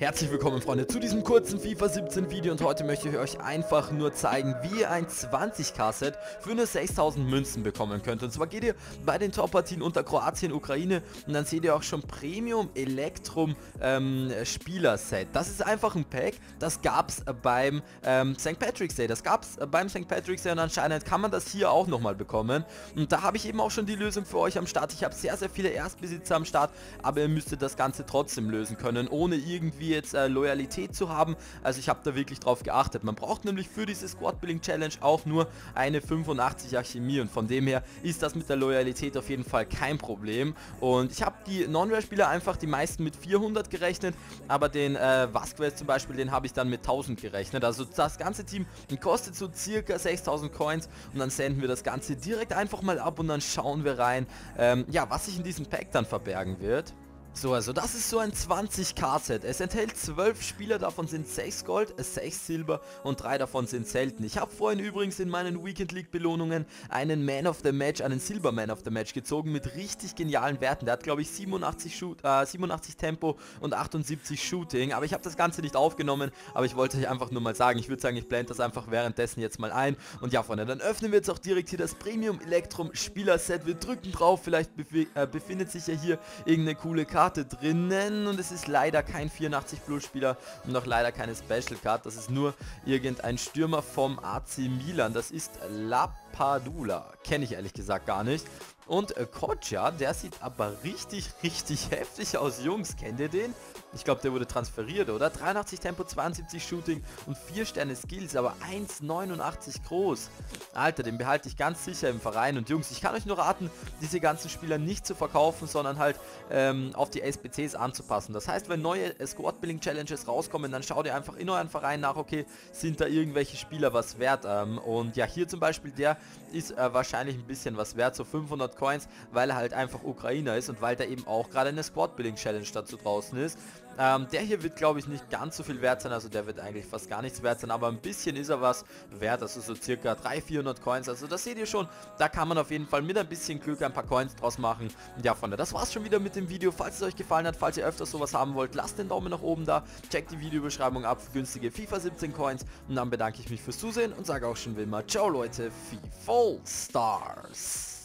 Herzlich willkommen Freunde zu diesem kurzen FIFA 17 Video und heute möchte ich euch einfach nur zeigen, wie ihr ein 20k Set für nur 6.000 Münzen bekommen könnt. Und zwar geht ihr bei den Top-Partien unter Kroatien, Ukraine und dann seht ihr auch schon Premium Electrum Spieler-Set. Das ist einfach ein Pack, das gab es beim St. Patrick's Day. Das gab es beim St. Patrick's Day und anscheinend kann man das hier auch nochmal bekommen. Und da habe ich eben auch schon die Lösung für euch am Start. Ich habe sehr, sehr viele Erstbesitzer am Start, aber ihr müsstet das Ganze trotzdem lösen können, ohne irgendwie jetzt Loyalität zu haben. Also ich habe da wirklich drauf geachtet. Man braucht nämlich für diese Squad Building Challenge auch nur eine 85er Chemie und von dem her ist das mit der Loyalität auf jeden Fall kein Problem. Und ich habe die Non-Rare Spieler einfach die meisten mit 400 gerechnet, aber den Vasquez zum Beispiel, den habe ich dann mit 1000 gerechnet. Also das ganze Team kostet so circa 6000 Coins und dann senden wir das Ganze direkt einfach mal ab und dann schauen wir rein, ja, was sich in diesem Pack dann verbergen wird. So, also das ist so ein 20k Set. Es enthält 12 Spieler, davon sind 6 Gold, 6 Silber und 3 davon sind selten. Ich habe vorhin übrigens in meinen Weekend League Belohnungen einen Man-of-the-Match, einen Silber Man-of-the-Match gezogen mit richtig genialen Werten. Der hat glaube ich 87 Tempo und 78 Shooting, aber ich habe das Ganze nicht aufgenommen, aber ich wollte euch einfach nur mal sagen, ich würde sagen, ich blende das einfach währenddessen jetzt mal ein. Und ja Freunde, dann öffnen wir jetzt auch direkt hier das Premium Electrum Spieler Set. Wir drücken drauf, vielleicht befindet sich ja hier irgendeine coole Karte drinnen und es ist leider kein 84 Plus Spieler und auch leider keine Special Card, das ist nur irgendein Stürmer vom AC Milan, das ist Lapadula, kenne ich ehrlich gesagt gar nicht. Und Kocha, der sieht aber richtig, richtig heftig aus, Jungs, kennt ihr den? Ich glaube, der wurde transferiert, oder? 83 Tempo, 72 Shooting und 4 Sterne Skills, aber 1,89 groß. Alter, den behalte ich ganz sicher im Verein. Und Jungs, ich kann euch nur raten, diese ganzen Spieler nicht zu verkaufen, sondern halt auf die SBCs anzupassen. Das heißt, wenn neue Squad Building Challenges rauskommen, dann schaut ihr einfach in euren Verein nach, okay, sind da irgendwelche Spieler was wert? Und ja, hier zum Beispiel, der ist wahrscheinlich ein bisschen was wert, so 500 Coins, weil er halt einfach Ukrainer ist und weil da eben auch gerade eine Squad Building Challenge dazu draußen ist. Der hier wird glaube ich nicht ganz so viel wert sein, also der wird eigentlich fast gar nichts wert sein, aber ein bisschen ist er was wert, also so circa 300-400 Coins, also das seht ihr schon, da kann man auf jeden Fall mit ein bisschen Glück ein paar Coins draus machen. Und ja Freunde, das war's schon wieder mit dem Video, falls es euch gefallen hat, falls ihr öfters sowas haben wollt, lasst den Daumen nach oben da, checkt die Videobeschreibung ab für günstige FIFA 17 Coins und dann bedanke ich mich fürs Zusehen und sage auch schon wie immer, ciao Leute, FIFAllstars.